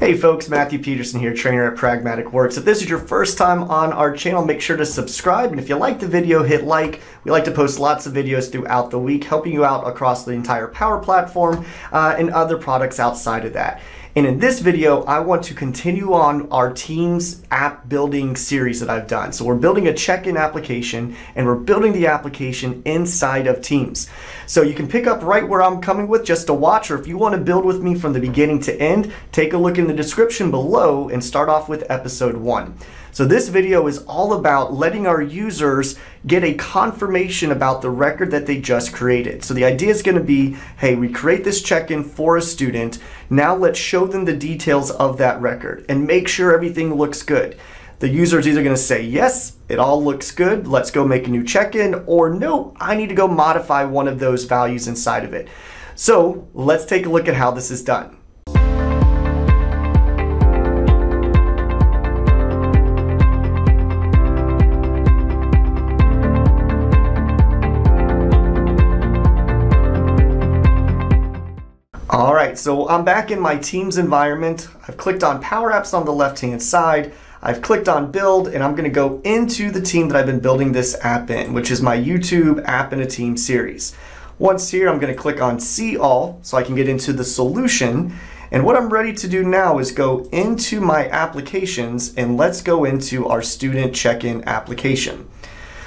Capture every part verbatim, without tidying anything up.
Hey folks, Matthew Peterson here, trainer at Pragmatic Works. If this is your first time on our channel, make sure to subscribe, and if you like the video, hit like. We like to post lots of videos throughout the week, helping you out across the entire Power Platform uh, and other products outside of that. And in this video, I want to continue on our Teams app building series that I've done. So we're building a check-in application, and we're building the application inside of Teams. So you can pick up right where I'm coming with just to watch, or if you want to build with me from the beginning to end, take a look in the description below and start off with episode one. So this video is all about letting our users get a confirmation about the record that they just created. So the idea is going to be, hey, we create this check-in for a student. Now let's show them the details of that record and make sure everything looks good. The user is either going to say, yes, it all looks good, let's go make a new check-in, or no, I need to go modify one of those values inside of it. So let's take a look at how this is done. All right, so I'm back in my Teams environment. I've clicked on Power Apps on the left-hand side. I've clicked on Build, and I'm going to go into the team that I've been building this app in, which is my YouTube App in a Team series. Once here, I'm going to click on See All so I can get into the solution. And what I'm ready to do now is go into my applications, and let's go into our student check-in application.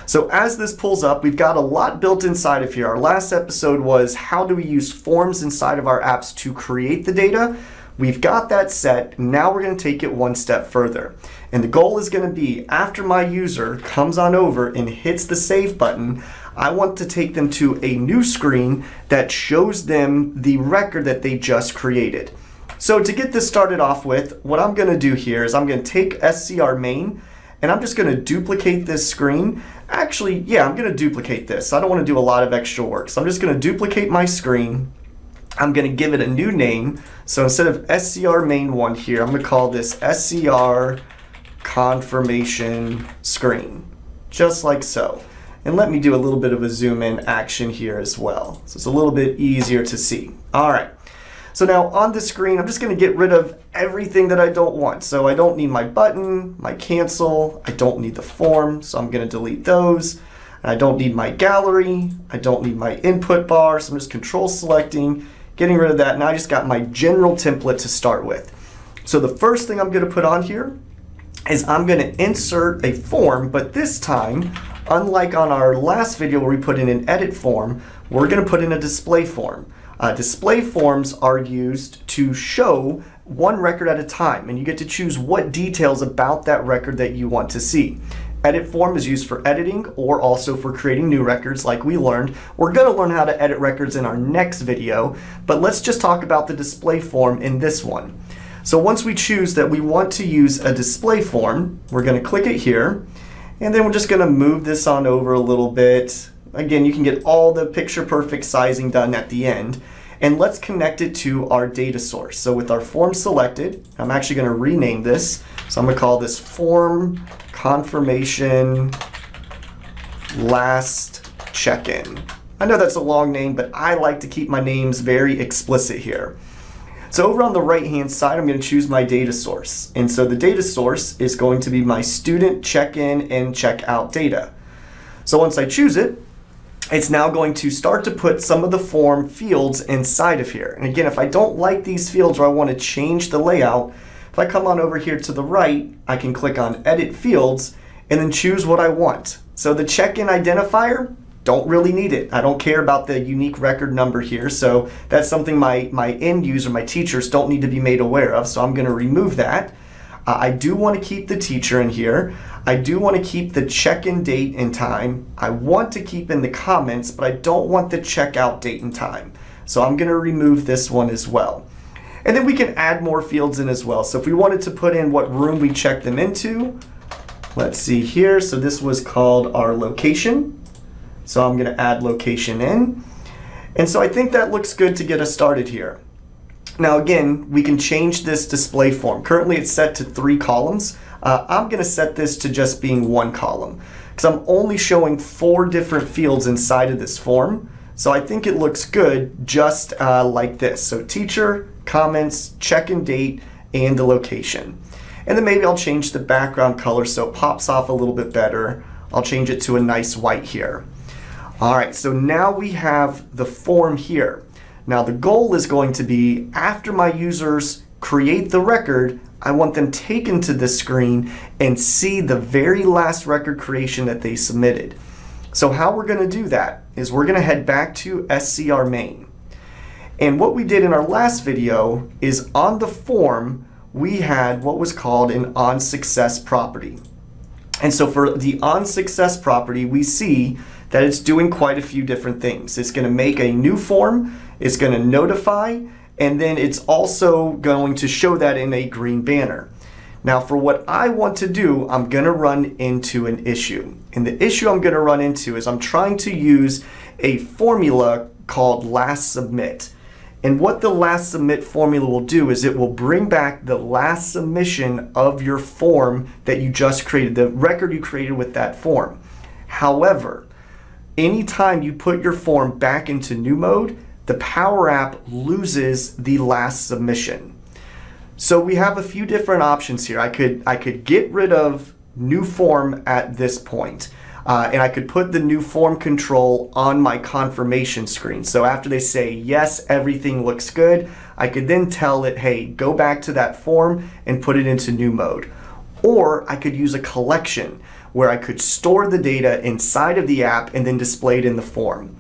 So as this pulls up, we've got a lot built inside of here. Our last episode was how do we use forms inside of our apps to create the data? We've got that set. Now we're going to take it one step further. And the goal is going to be after my user comes on over and hits the save button, I want to take them to a new screen that shows them the record that they just created. So to get this started off with, what I'm going to do here is I'm going to take S C R main, and I'm just going to duplicate this screen. Actually, yeah, I'm going to duplicate this. I don't want to do a lot of extra work. So I'm just going to duplicate my screen. I'm going to give it a new name. So instead of S C R main one here, I'm going to call this S C R confirmation screen, just like so. And let me do a little bit of a zoom in action here as well, so it's a little bit easier to see. All right. So now on the screen, I'm just going to get rid of everything that I don't want. So I don't need my button, my cancel, I don't need the form, so I'm going to delete those. And I don't need my gallery, I don't need my input bar, so I'm just control selecting, getting rid of that, and I just got my general template to start with. So the first thing I'm going to put on here is I'm going to insert a form, but this time, unlike on our last video where we put in an edit form, we're going to put in a display form. Uh, display forms are used to show one record at a time, and you get to choose what details about that record that you want to see. Edit form is used for editing or also for creating new records like we learned. We're going to learn how to edit records in our next video, but let's just talk about the display form in this one. So once we choose that we want to use a display form, we're going to click it here, and then we're just going to move this on over a little bit. Again, you can get all the picture perfect sizing done at the end. And let's connect it to our data source. So with our form selected, I'm actually going to rename this. So I'm going to call this Form Confirmation Last Check-in. I know that's a long name, but I like to keep my names very explicit here. So over on the right-hand side, I'm going to choose my data source. And so the data source is going to be my student check-in and check-out data. So once I choose it, it's now going to start to put some of the form fields inside of here. And again, if I don't like these fields or I want to change the layout, if I come on over here to the right, I can click on Edit Fields and then choose what I want. So the check-in identifier, don't really need it. I don't care about the unique record number here. So that's something my, my end user, my teachers don't need to be made aware of. So I'm going to remove that. Uh, I do want to keep the teacher in here. I do want to keep the check-in date and time. I want to keep in the comments, but I don't want the checkout date and time. So I'm going to remove this one as well. And then we can add more fields in as well. So if we wanted to put in what room we checked them into, let's see here. So this was called our location. So I'm going to add location in. And so I think that looks good to get us started here. Now again, we can change this display form. Currently it's set to three columns. Uh, I'm going to set this to just being one column because I'm only showing four different fields inside of this form. So I think it looks good just uh, like this. So teacher, comments, check-in date, and the location. And then maybe I'll change the background color so it pops off a little bit better. I'll change it to a nice white here. All right, so now we have the form here. Now the goal is going to be, after my users create the record, I want them taken to this screen and see the very last record creation that they submitted. So how we're going to do that is we're going to head back to S C R main. And what we did in our last video is on the form, we had what was called an on success property. And so for the on success property, we see that it's doing quite a few different things. It's going to make a new form, it's going to notify, and then it's also going to show that in a green banner. Now for what I want to do, I'm going to run into an issue. And the issue I'm going to run into is I'm trying to use a formula called last submit. And what the last submit formula will do is it will bring back the last submission of your form that you just created, the record you created with that form. However, anytime you put your form back into new mode, the Power App loses the last submission. So we have a few different options here. I could, I could get rid of new form at this point, uh, and I could put the new form control on my confirmation screen. So after they say, yes, everything looks good, I could then tell it, hey, go back to that form and put it into new mode. Or I could use a collection where I could store the data inside of the app and then display it in the form.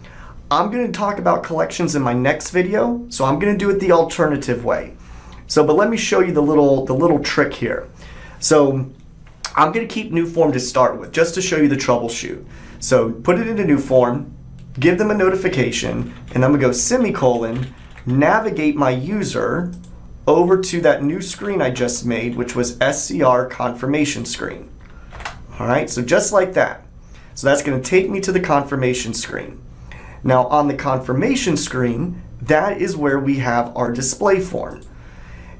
I'm going to talk about collections in my next video, so I'm going to do it the alternative way. So, but let me show you the little, the little trick here. So I'm going to keep new form to start with, just to show you the troubleshoot. So put it into new form, give them a notification, and I'm going to go semicolon, navigate my user over to that new screen I just made, which was S C R confirmation screen. All right, so just like that. So that's going to take me to the confirmation screen. Now on the confirmation screen, that is where we have our display form.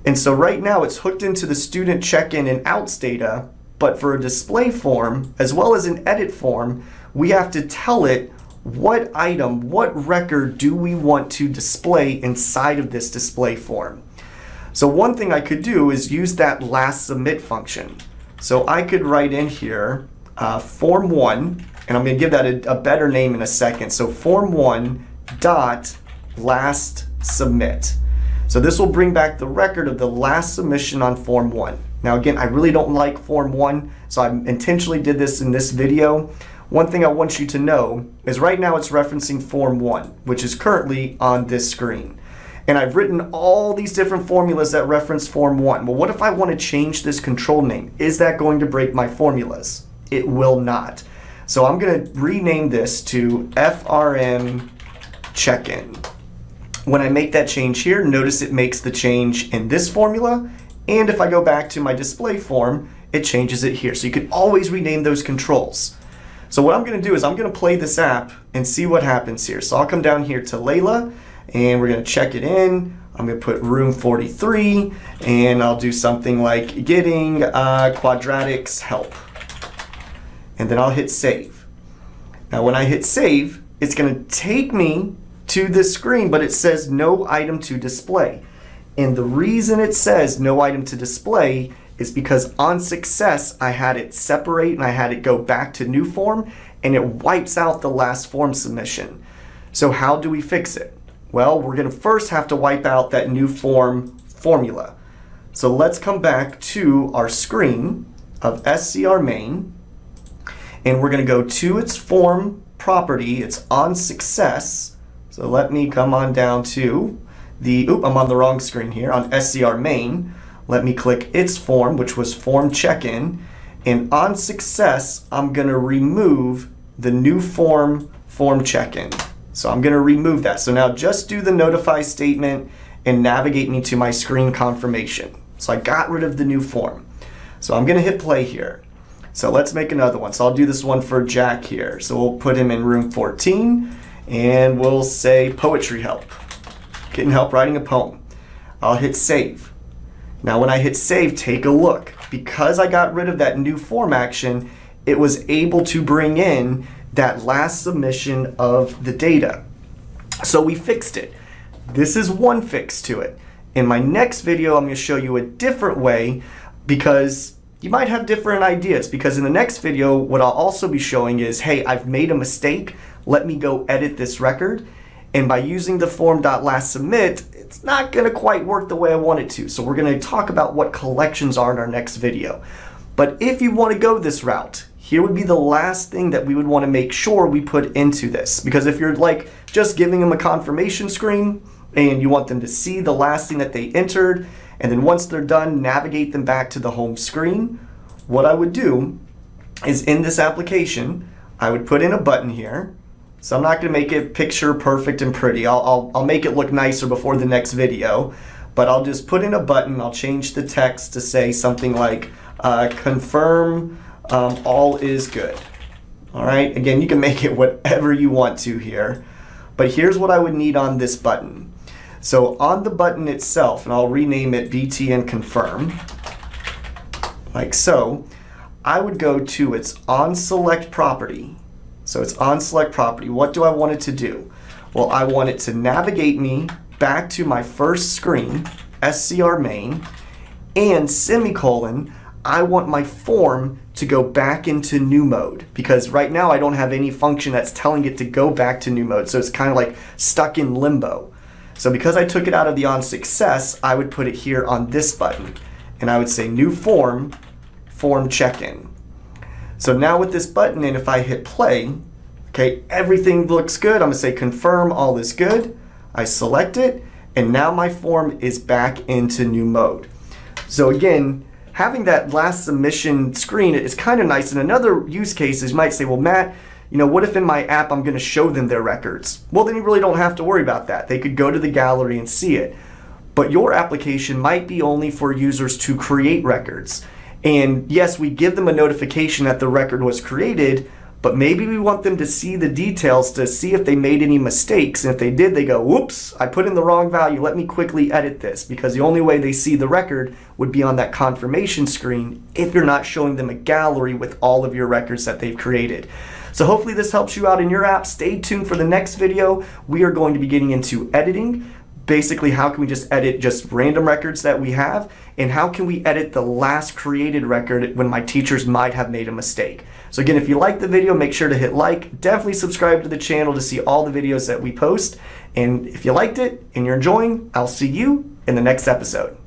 And so right now it's hooked into the student check-in and outs data, but for a display form, as well as an edit form, we have to tell it what item, what record do we want to display inside of this display form. So one thing I could do is use that last submit function. So I could write in here, uh, form one, and I'm gonna give that a, a better name in a second. So form one dot last submit. So this will bring back the record of the last submission on form one. Now again, I really don't like form one, so I intentionally did this in this video. One thing I want you to know is right now it's referencing form one, which is currently on this screen. And I've written all these different formulas that reference form one. Well, what if I want to change this control name? Is that going to break my formulas? It will not. So I'm going to rename this to F R M check-in. When I make that change here, notice it makes the change in this formula, and if I go back to my display form, it changes it here. So you can always rename those controls. So what I'm going to do is I'm going to play this app and see what happens here. So I'll come down here to Layla, and we're going to check it in. I'm going to put room forty-three, and I'll do something like getting uh, quadratics help. And then I'll hit save. Now when I hit save, it's going to take me to this screen, but it says no item to display. And the reason it says no item to display is because on success, I had it separate and I had it go back to new form, and it wipes out the last form submission. So how do we fix it? Well, we're going to first have to wipe out that new form formula. So let's come back to our screen of S C R main, and we're going to go to its form property. It's on success. So let me come on down to the, oop, I'm on the wrong screen here, on S C R main. Let me click its form, which was form check-in, and on success, I'm gonna remove the new form, form check-in. So I'm gonna remove that. So now just do the notify statement and navigate me to my screen confirmation. So I got rid of the new form. So I'm gonna hit play here. So let's make another one. So I'll do this one for Jack here. So we'll put him in room fourteen. And we'll say poetry help, getting help writing a poem. I'll hit save. Now when I hit save, take a look. Because I got rid of that new form action, it was able to bring in that last submission of the data. So we fixed it. This is one fix to it. In my next video, I'm going to show you a different way, because you might have different ideas. Because in the next video, what I'll also be showing is, hey, I've made a mistake. Let me go edit this record. And by using the form.lastSubmit, it's not going to quite work the way I want it to. So we're going to talk about what collections are in our next video. But if you want to go this route, here would be the last thing that we would want to make sure we put into this. Because if you're like just giving them a confirmation screen and you want them to see the last thing that they entered, and then once they're done, navigate them back to the home screen, what I would do is in this application, I would put in a button here. So I'm not going to make it picture perfect and pretty. I'll, I'll, I'll make it look nicer before the next video. But I'll just put in a button. I'll change the text to say something like uh, confirm um, all is good. All right. Again, you can make it whatever you want to here. But here's what I would need on this button. So on the button itself, and I'll rename it B T N Confirm, like so, I would go to its onSelect property. So it's on select property. What do I want it to do? Well, I want it to navigate me back to my first screen, S C R main, and semicolon, I want my form to go back into new mode, because right now I don't have any function that's telling it to go back to new mode. So it's kind of like stuck in limbo. So because I took it out of the on success, I would put it here on this button, and I would say new form, form check-in. So now with this button, and if I hit play, okay, everything looks good. I'm going to say confirm all is good. I select it, and now my form is back into new mode. So again, having that last submission screen is kind of nice. And another use case is you might say, well, Matt, you know, what if in my app I'm going to show them their records? Well, then you really don't have to worry about that. They could go to the gallery and see it. But your application might be only for users to create records. And yes, we give them a notification that the record was created, but maybe we want them to see the details to see if they made any mistakes. And if they did, they go, whoops, I put in the wrong value. Let me quickly edit this, because the only way they see the record would be on that confirmation screen if you're not showing them a gallery with all of your records that they've created. So hopefully this helps you out in your app. Stay tuned for the next video. We are going to be getting into editing. Basically, how can we just edit just random records that we have? And how can we edit the last created record when my teachers might have made a mistake? So again, if you like the video, make sure to hit like. Definitely subscribe to the channel to see all the videos that we post. And if you liked it and you're enjoying, I'll see you in the next episode.